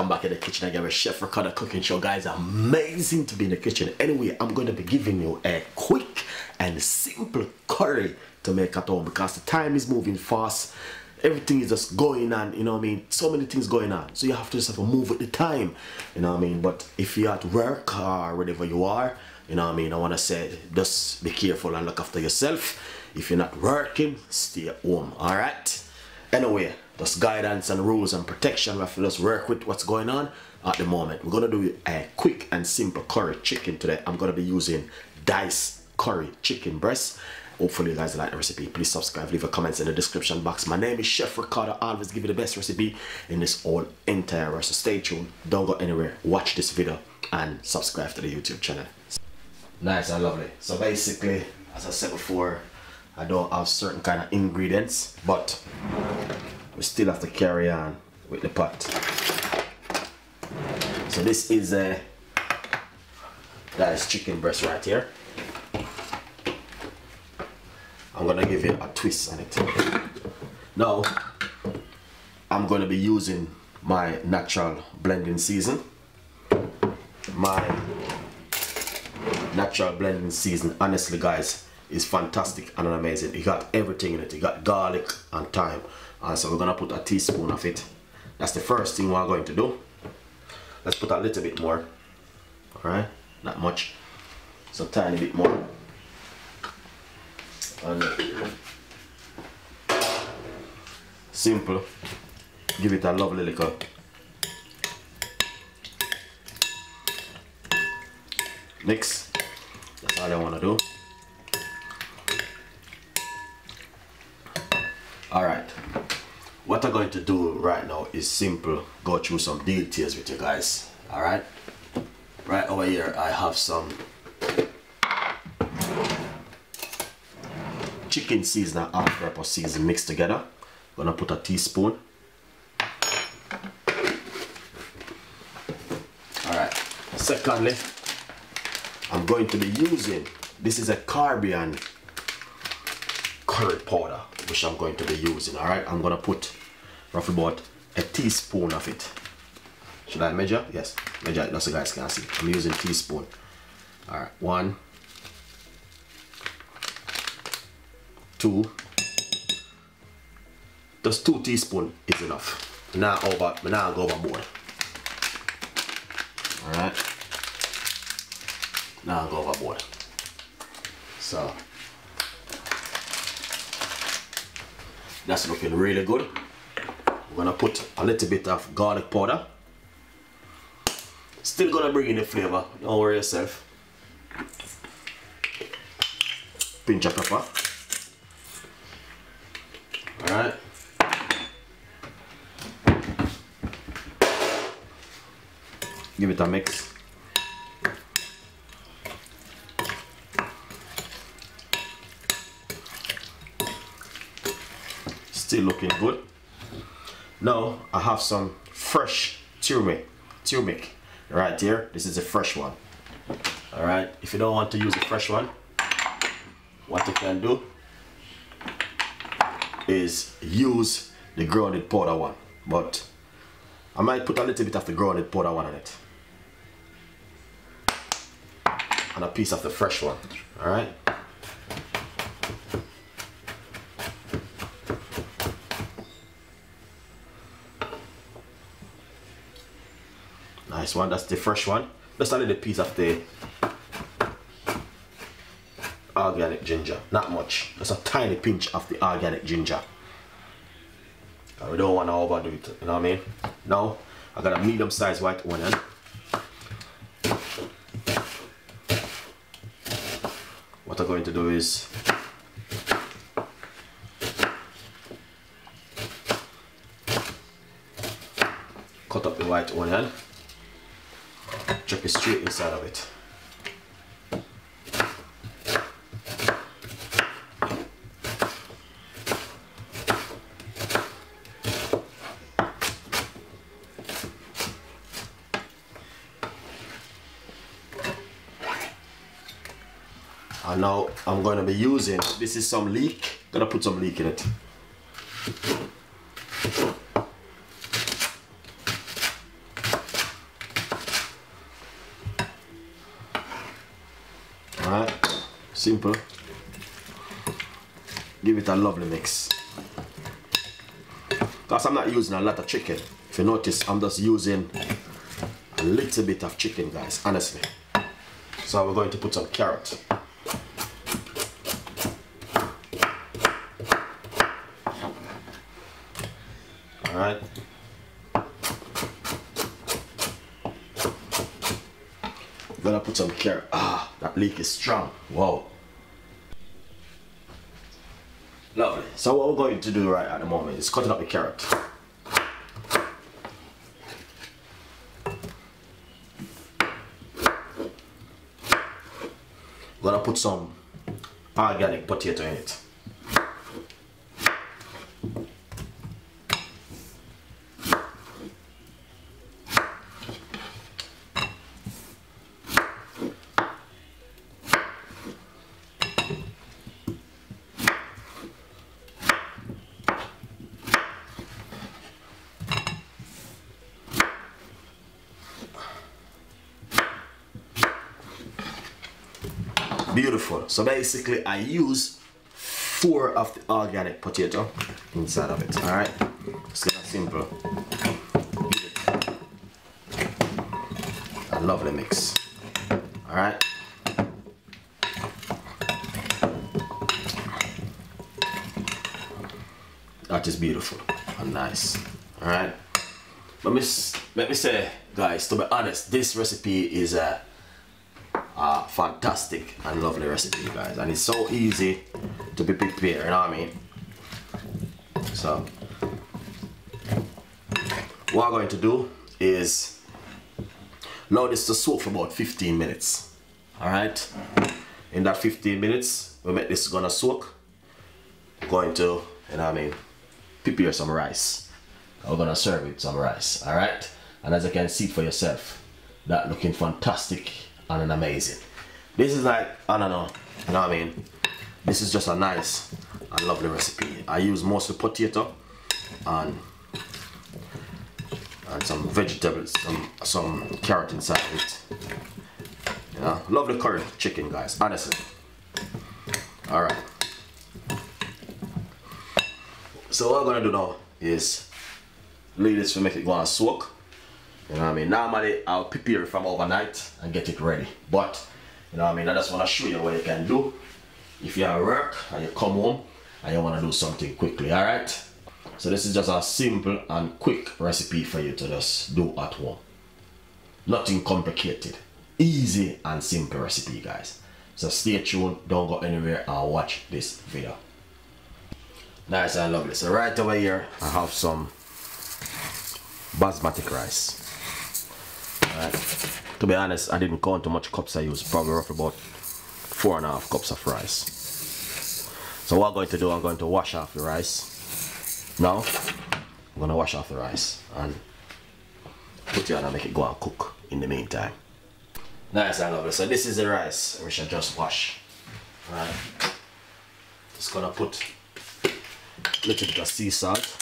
Come back in the kitchen again with Chef Ricardo Cooking Show. Guys, amazing to be in the kitchen. Anyway, I'm going to be giving you a quick and simple curry to make at home because the time is moving fast. Everything is just going on, you know what I mean? So many things going on. So you have to just have to move with the time, you know what I mean? But if you're at work or wherever you are, you know what I mean? I want to say just be careful and look after yourself. If you're not working, stay at home, all right? Anyway, just guidance and rules and protection. We have to just work with what's going on at the moment. We're going to do a quick and simple curry chicken today. I'm going to be using diced curry chicken breast. Hopefully you guys like the recipe. Please subscribe, leave a comment in the description box. My name is Chef Ricardo. I always give you the best recipe in this whole entire recipe. Stay tuned, don't go anywhere. Watch this video and subscribe to the YouTube channel. Nice and lovely. So basically, as I said before, I don't have certain kind of ingredients, but we still have to carry on with the pot. So this is a diced chicken breast right here. I'm gonna give it a twist on it. Now I'm gonna be using my natural blending season. My natural blending season, honestly guys, is fantastic and amazing. You got everything in it. You got garlic and thyme. And so we're gonna put a teaspoon of it. That's the first thing we're going to do. Let's put a little bit more. Alright, not much. So tiny bit more. And simple. Give it a lovely little mix. That's all I wanna do. Alright, what I'm going to do right now is simple, go through some details with you guys, alright? Right over here I have some chicken seasoning and half-purpose seasoning mixed together. I'm gonna put a teaspoon. Alright, secondly, I'm going to be using, this is a Caribbean curry powder, which I'm going to be using. All right, I'm gonna put roughly about a teaspoon of it. Should I measure? Yes, measure it so you guys can see. I'm using teaspoon. All right, 1, 2. Just 2 teaspoons is enough. Now go overboard. All right. Now go overboard. So. That's looking really good. I'm gonna put a little bit of garlic powder. Still gonna bring in the flavor, don't worry yourself. Pinch of pepper. Alright. Give it a mix. Still looking good. Now I have some fresh turmeric right here. This is a fresh one. All right, if you don't want to use a fresh one, what you can do is use the grounded powder one, but I might put a little bit of the grounded powder one on it and a piece of the fresh one. All right. Nice one, that's the fresh one. Just a little piece of the organic ginger. Not much, just a tiny pinch of the organic ginger. We don't want to overdo it, you know what I mean? Now, I got a medium-sized white onion. What I'm going to do is cut up the white onion. Chuck it straight inside of it. And now I'm going to be using, this is some leek. Gonna put some leek in it. Alright, simple. Give it a lovely mix. Because I'm not using a lot of chicken. If you notice, I'm just using a little bit of chicken, guys, honestly. So we're going to put some carrot. Alright. Gonna put some carrot. Ah, that leek is strong. Wow. Lovely. So what we're going to do right at the moment is cutting up the carrot. We're gonna put some organic potato in it. Beautiful. So basically I use 4 of the organic potato inside of it. Alright, it's kind of simple. A lovely mix. Alright. That is beautiful and nice. Alright. But let me say, guys, to be honest, this recipe is a fantastic and lovely recipe, guys, and it's so easy to be prepared, you know what I mean? So what I'm going to do is allow this to soak for about 15 minutes. Alright, in that 15 minutes we make this gonna soak. We're going to, you know what I mean, prepare some rice. We're gonna serve it some rice. Alright, and as you can see for yourself, that looking fantastic and amazing. This is like, I don't know, you know what I mean, this is just a nice and lovely recipe. I use mostly potato and some vegetables, some carrot inside it. You know, lovely curry chicken, guys, honestly. Alright, so what I'm gonna do now is leave this to make it go and soak. You know what I mean? Normally I'll prepare it from overnight and get it ready. But you know what I mean, I just wanna show you what you can do if you're at work and you come home and you wanna do something quickly, alright? So this is just a simple and quick recipe for you to just do at home. Nothing complicated. Easy and simple recipe, guys. So stay tuned, don't go anywhere and watch this video. Nice and lovely. So right over here I have some basmati rice. Right. To be honest, I didn't count how much cups I used, probably roughly about 4.5 cups of rice. So what I'm going to do, I'm going to wash off the rice. Now, I'm going to wash off the rice and put it on and make it go and cook in the meantime. Nice and lovely. So this is the rice which I just washed. Right. Just going to put a little bit of sea salt.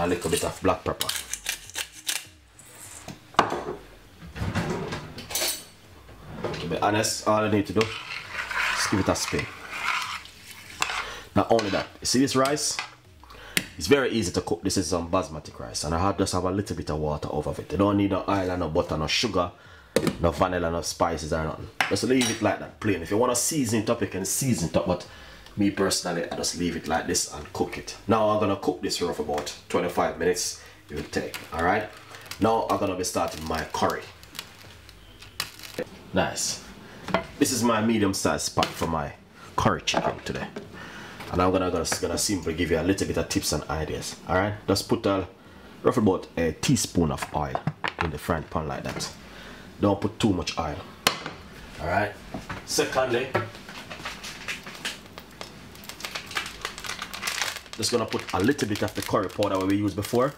A little bit of black pepper. To be honest, all I need to do is give it a spin. Not only that, you see this rice? It's very easy to cook. This is some basmati rice, and I just have a little bit of water over it. You don't need no oil, no butter, no sugar, no vanilla, no spices or nothing. Just leave it like that, plain. If you want to season it up, you can season it up, but me personally, I just leave it like this and cook it. Now I'm gonna cook this for about 25 minutes. It will take. All right. Now I'm gonna be starting my curry. Nice. This is my medium-sized pot for my curry chicken today, and I'm gonna simply give you a little bit of tips and ideas. All right. Just put roughly about a teaspoon of oil in the frying pan like that. Don't put too much oil. All right. Secondly, just gonna put a little bit of the curry powder we used before.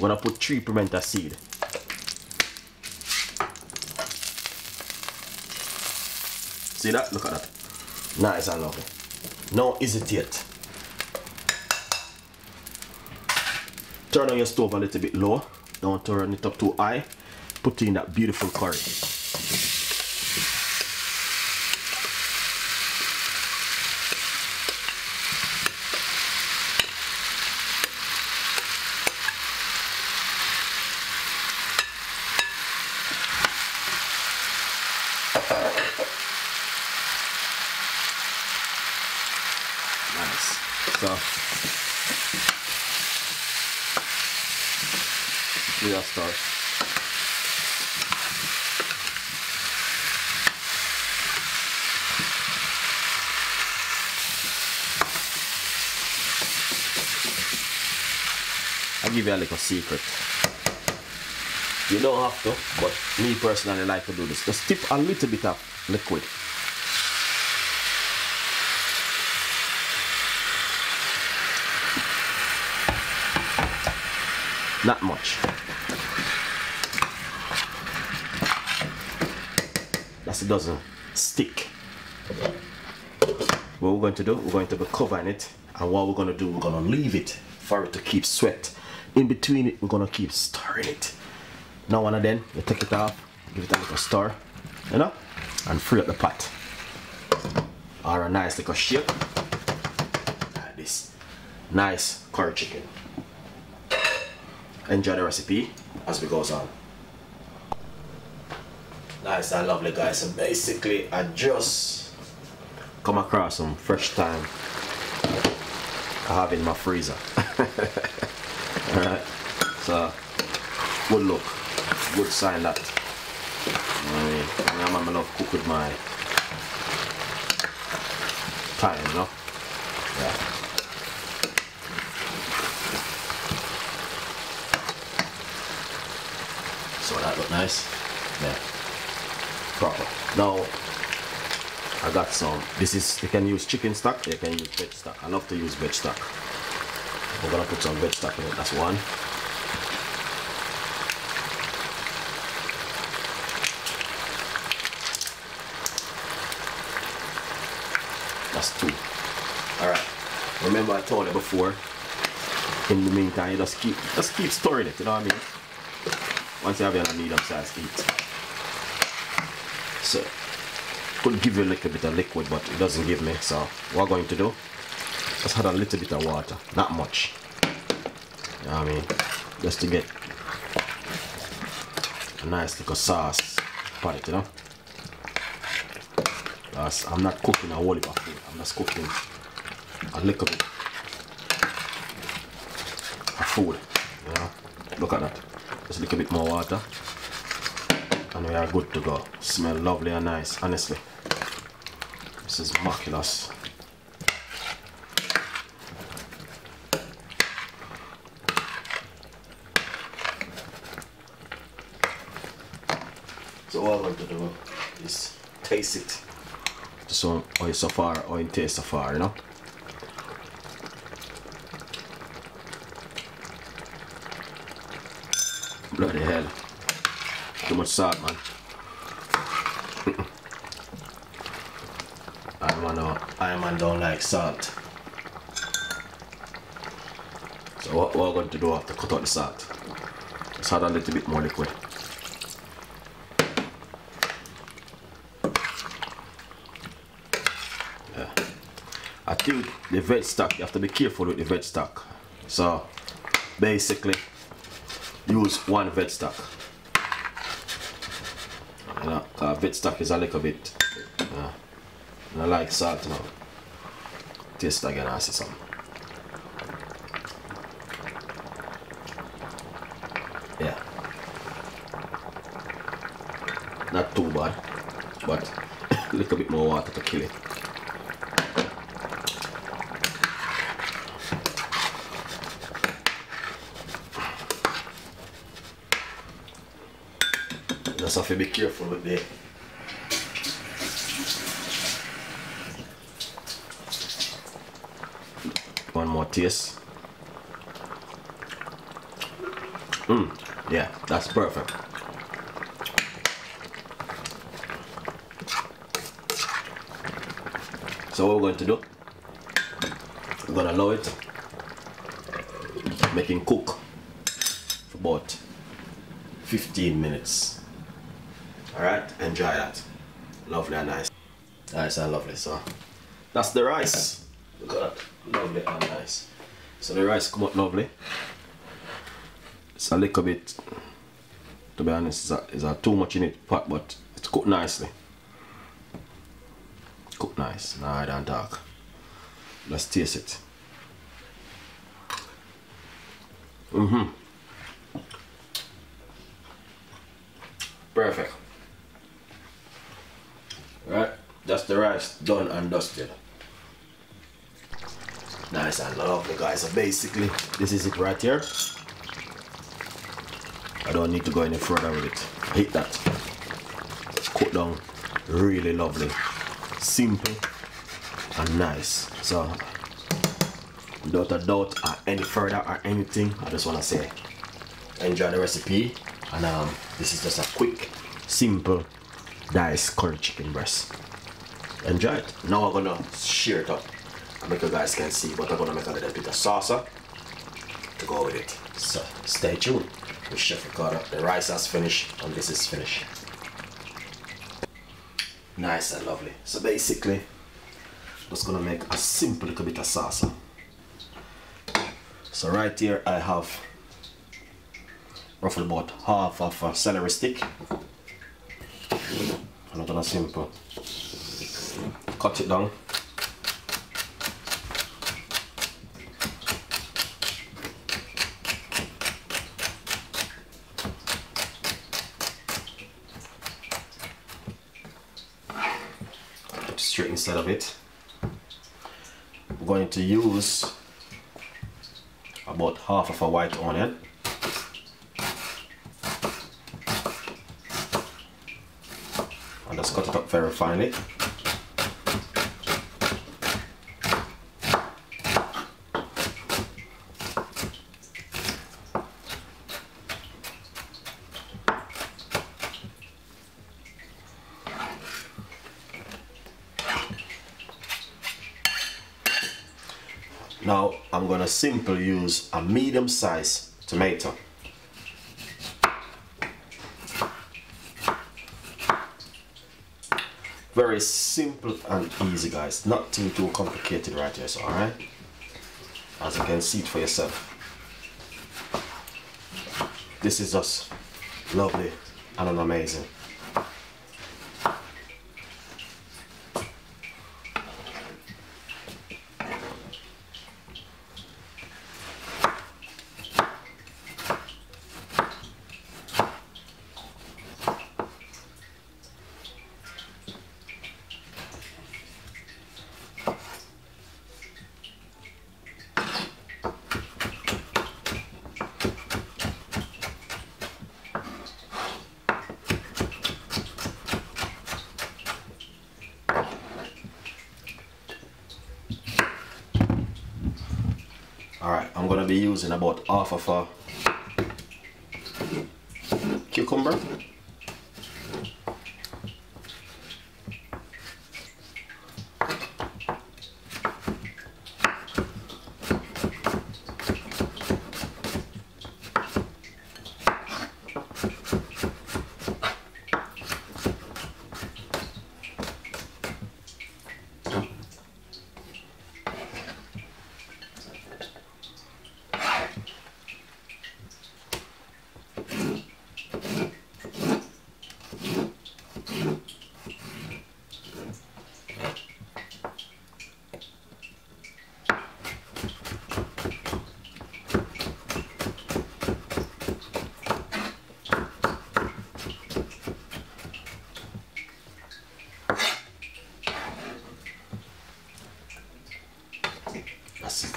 We're gonna put 3 pimenta seed. See that? Look at that. Nice and lovely. Now hesitate. Turn on your stove a little bit low. Don't turn it up too high. Put in that beautiful curry. Nice. So we are starting. I'll give you a little secret. You don't have to, but me personally like to do this. Just tip a little bit of liquid. Not much. That's it, doesn't stick. What we're going to do, we're going to be covering it, and what we're going to do, we're going to leave it for it to keep sweat. In between it, we're gonna keep stirring it. Now and then, you take it off, give it a little stir, you know, and free up the pot. Or a nice little shape, like this. Nice curry chicken. Enjoy the recipe as we goes on. Nice and lovely, guys. So basically, I just come across some fresh thyme I have in my freezer. Alright, so good look, good sign that. I mean, I love cook with my time, you know? Yeah. So that look nice, yeah, proper. Now, I got some, this is, you can use chicken stock, you can use veg stock. I love to use veg stock. We're gonna put some veg stock in it, that's one. That's two. Alright. Remember I told you before, in the meantime, you just keep storing it, you know what I mean? Once you have it on a medium size heat. So could give you a little bit of liquid, but it doesn't give me, so what we're going to do. Just add a little bit of water, not much. You know what I mean? Just to get a nice little sauce for it, you know? Because I'm not cooking a whole heap of food, I'm just cooking a little bit of food, you know? Look at that. Just a little bit more water. And we are good to go. Smell lovely and nice, honestly. This is miraculous. So all I'm going to do is taste it. Just on oil so far, oil taste so far, you know. Bloody hell. Too much salt, man. I man don't like salt. So what we're going to do after cut out the salt. Just add a little bit more liquid. I think the veg stock, you have to be careful with the veg stock. So basically, use one veg stock. You know, veg stock is a little bit, I like salt now. Taste again, I see something. Yeah. Not too bad, but a little bit more water to kill it. So be careful with the one more taste. Yeah, that's perfect. So what we're going to do, we're going to allow it, make it cook for about 15 minutes. Alright, enjoy that. Lovely and nice. Nice and lovely. So that's the rice. Look at that. Lovely and nice. So the rice come out lovely. It's a little bit, to be honest, it's too much in it pot, but it's cooked nicely. Cooked nice. Now I don't talk. Let's taste it. Perfect. Right, that's the rice done and dusted. Nice and lovely, guys. So basically, this is it right here. I don't need to go any further with it. Hit that. Cut down. Really lovely. Simple and nice. So, without a doubt, or any further or anything, I just want to say, enjoy the recipe. And this is just a quick, simple, diced curry chicken breast. Enjoy it. Now I'm gonna share it up. I make you guys can see, but I'm gonna make a little bit of salsa to go with it. So stay tuned with Chef Ricardo. The rice has finished and this is finished. Nice and lovely. So basically, I'm just gonna make a simple little bit of salsa. So right here I have roughly about half of a celery stick. I'm gonna simple cut it down. Straight inside of it. I'm going to use about half of a white onion. And just cut it up very finely. Now I'm going to simply use a medium-sized tomato. Very simple and easy, guys. Nothing too complicated right here, so alright? As you can see it for yourself. This is just lovely and amazing. Alright, I'm going to be using about half of a cucumber.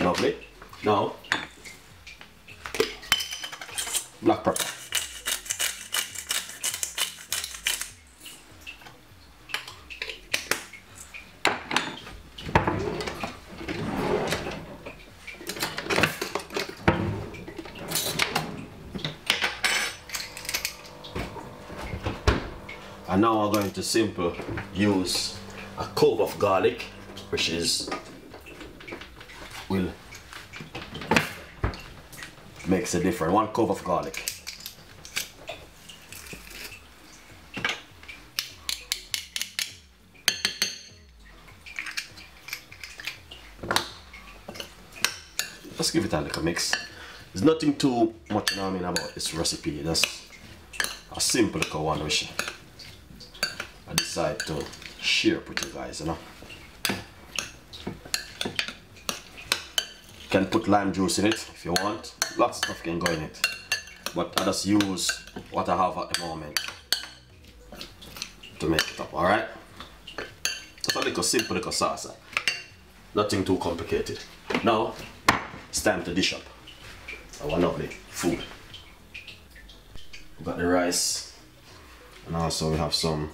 Lovely. Now, black pepper. now we're going to simply use a clove of garlic, which will makes a difference. 1 clove of garlic. Let's give it a little mix. There's nothing too much, you know what I mean, about this recipe. That's a simple little one which I decide to share with you guys, you know. You can put lime juice in it if you want. Lots of stuff can go in it. But I just use what I have at the moment to make it up, alright? Just a little simple little salsa. Nothing too complicated. Now, it's time to dish up our lovely food. We've got the rice, and also we have some.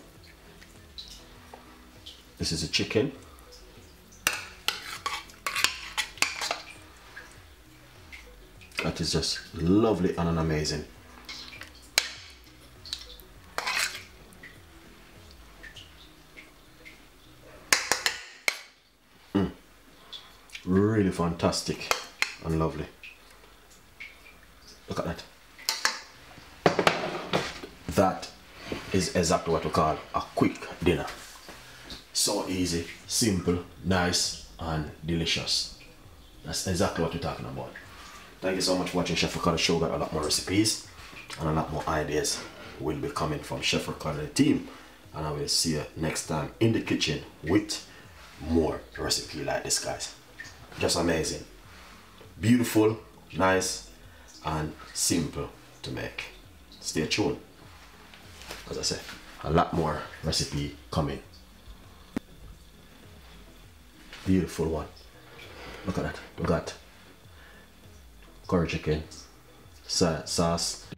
This is a chicken. That is just lovely and amazing. Really fantastic and lovely. Look at that. That is exactly what we call a quick dinner. So easy, simple, nice, and delicious. That's exactly what we're talking about. Thank you so much for watching Chef Ricardo Show. Got a lot more recipes and a lot more ideas will be coming from Chef Ricardo and the team. And I will see you next time in the kitchen with more recipe like this, guys. Just amazing. Beautiful, nice, and simple to make. Stay tuned. As I said, a lot more recipe coming. Beautiful one. Look at that. Look at curry chicken sauce.